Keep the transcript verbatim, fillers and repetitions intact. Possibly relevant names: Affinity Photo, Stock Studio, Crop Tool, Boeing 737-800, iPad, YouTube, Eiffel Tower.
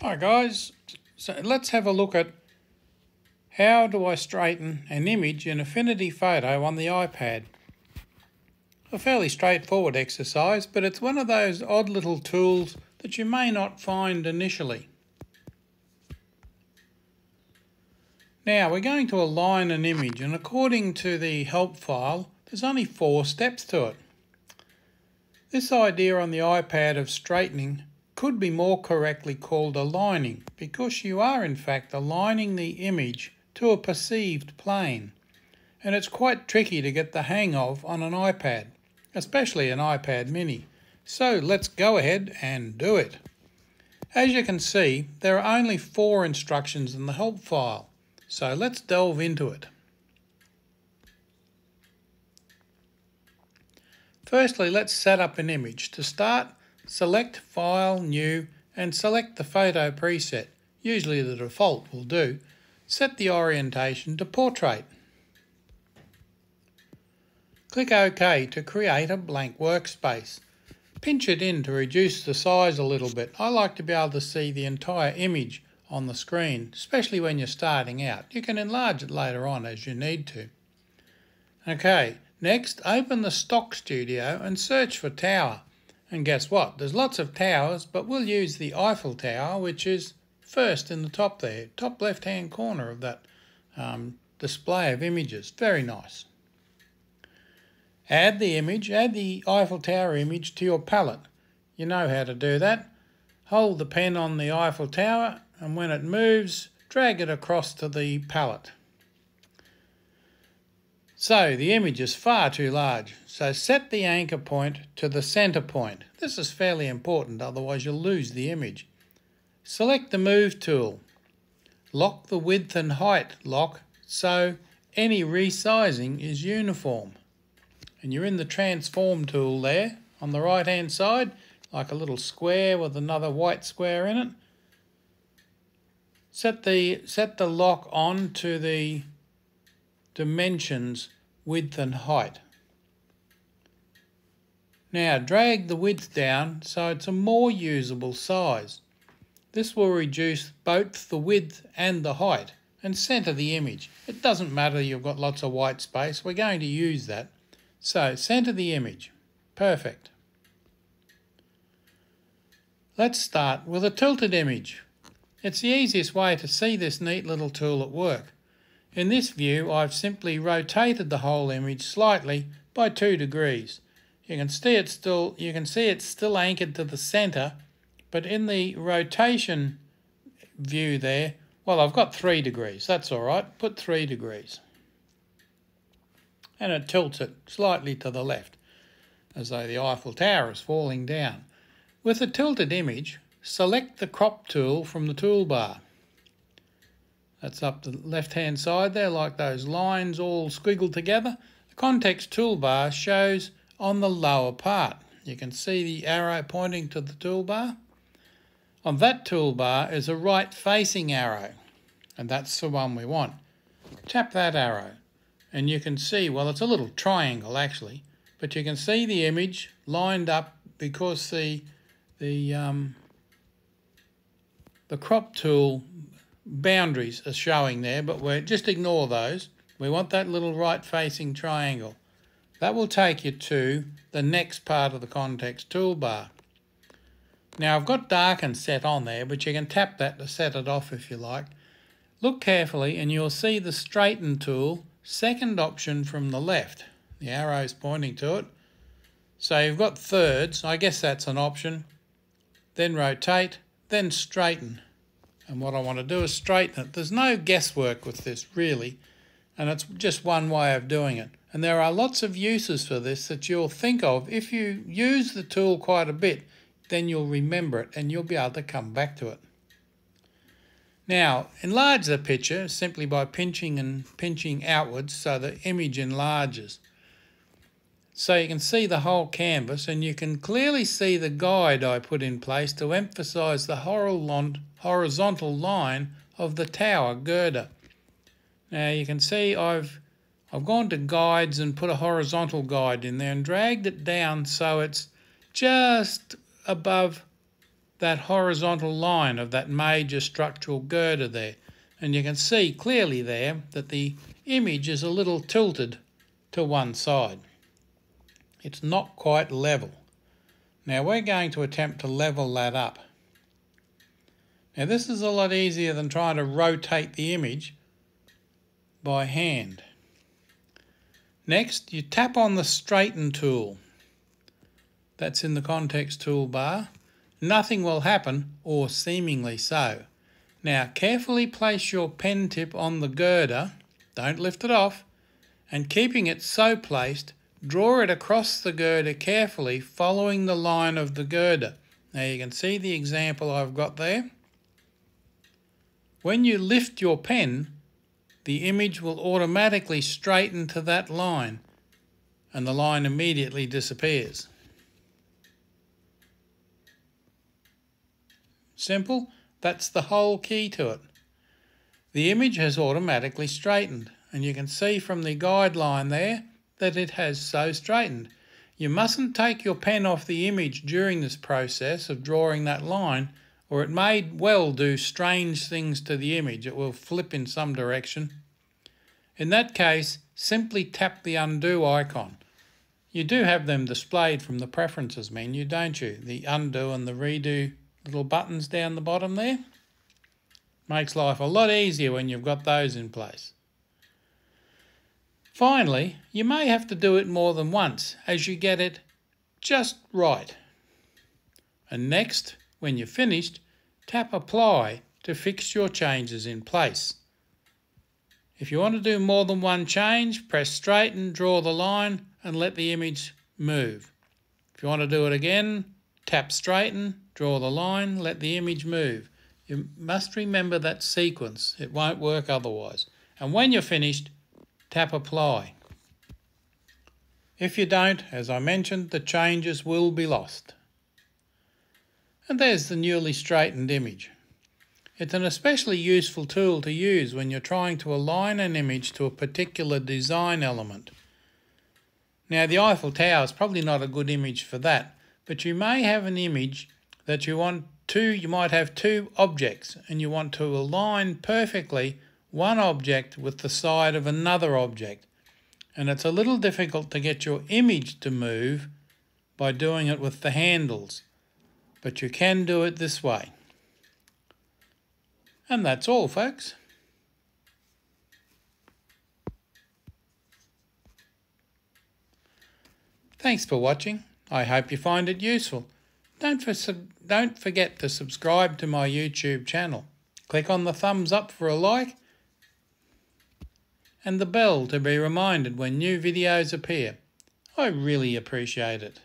Hi guys, so let's have a look at how do I straighten an image in Affinity Photo on the iPad. A fairly straightforward exercise, but it's one of those odd little tools that you may not find initially. Now we're going to align an image, and according to the help file there's only four steps to it. This idea on the iPad of straightening could be more correctly called aligning, because you are in fact aligning the image to a perceived plane, and it's quite tricky to get the hang of on an iPad, especially an iPad mini. So let's go ahead and do it. As you can see, there are only four instructions in the help file, so let's delve into it. Firstly, let's set up an image. To start, select File, New, and select the photo preset, usually the default will do. Set the orientation to Portrait. Click OK to create a blank workspace. Pinch it in to reduce the size a little bit. I like to be able to see the entire image on the screen, especially when you're starting out. You can enlarge it later on as you need to. Okay, next, open the Stock Studio and search for Tower. And guess what? There's lots of towers, but we'll use the Eiffel Tower, which is first in the top there, top left-hand corner of that um, display of images. Very nice. Add the image, add the Eiffel Tower image to your palette. You know how to do that. Hold the pen on the Eiffel Tower, and when it moves, drag it across to the palette. So the image is far too large, so set the anchor point to the center point. This is fairly important, otherwise you'll lose the image. Select the Move tool. Lock the Width and Height lock so any resizing is uniform. And you're in the Transform tool there on the right hand side, like a little square with another white square in it. Set the, set the lock on to the dimensions, width and height. Now drag the width down so it's a more usable size. This will reduce both the width and the height and centre the image. It doesn't matter you've got lots of white space, we're going to use that. So centre the image. Perfect. Let's start with a tilted image. It's the easiest way to see this neat little tool at work. In this view, I've simply rotated the whole image slightly by two degrees. You can see it's still, you can see it's still anchored to the centre, but in the rotation view there, well, I've got three degrees. That's all right. Put three degrees, and it tilts it slightly to the left, as though the Eiffel Tower is falling down. With a tilted image, select the Crop tool from the toolbar. That's up the left-hand side there, like those lines all squiggled together. The context toolbar shows on the lower part. You can see the arrow pointing to the toolbar. On that toolbar is a right-facing arrow, and that's the one we want. Tap that arrow, and you can see, well, it's a little triangle actually, but you can see the image lined up because the, the, um, the Crop tool boundaries are showing there, but we're just ignore those. We want that little right facing triangle. That will take you to the next part of the context toolbar. Now I've got darken set on there, but you can tap that to set it off if you like. Look carefully and you'll see the straighten tool, second option from the left. The arrow's pointing to it. So you've got thirds, I guess that's an option. Then rotate, then straighten. And what I want to do is straighten it. There's no guesswork with this really, and it's just one way of doing it. And there are lots of uses for this that you'll think of. If you use the tool quite a bit, then you'll remember it and you'll be able to come back to it. Now, enlarge the picture simply by pinching and pinching outwards so the image enlarges. So you can see the whole canvas, and you can clearly see the guide I put in place to emphasize the horizontal line of the tower girder. Now you can see I've, I've gone to guides and put a horizontal guide in there and dragged it down so it's just above that horizontal line of that major structural girder there. And you can see clearly there that the image is a little tilted to one side. It's not quite level. Now we're going to attempt to level that up. Now this is a lot easier than trying to rotate the image by hand. Next, you tap on the straighten tool. That's in the context toolbar. Nothing will happen, or seemingly so. Now carefully place your pen tip on the girder, don't lift it off, and keeping it so placed, draw it across the girder carefully following the line of the girder. Now you can see the example I've got there. When you lift your pen, the image will automatically straighten to that line, and the line immediately disappears. Simple, that's the whole key to it. The image has automatically straightened, and you can see from the guideline there that it has so straightened. You mustn't take your pen off the image during this process of drawing that line, or it may well do strange things to the image. It will flip in some direction. In that case, simply tap the undo icon. You do have them displayed from the preferences menu, don't you? The undo and the redo little buttons down the bottom there. Makes life a lot easier when you've got those in place. Finally, you may have to do it more than once as you get it just right. And next, when you're finished, tap Apply to fix your changes in place. If you want to do more than one change, press Straighten, draw the line, and let the image move. If you want to do it again, tap Straighten, draw the line, let the image move. You must remember that sequence. It won't work otherwise. And when you're finished, tap Apply. If you don't, as I mentioned, the changes will be lost. And there's the newly straightened image. It's an especially useful tool to use when you're trying to align an image to a particular design element. Now, the Eiffel Tower is probably not a good image for that, but you may have an image that you want two, you might have two objects, and you want to align perfectly one object with the side of another object. And it's a little difficult to get your image to move by doing it with the handles. But you can do it this way. And that's all, folks. Thanks for watching. I hope you find it useful. Don't, for, don't forget to subscribe to my YouTube channel. Click on the thumbs up for a like and the bell to be reminded when new videos appear. I really appreciate it.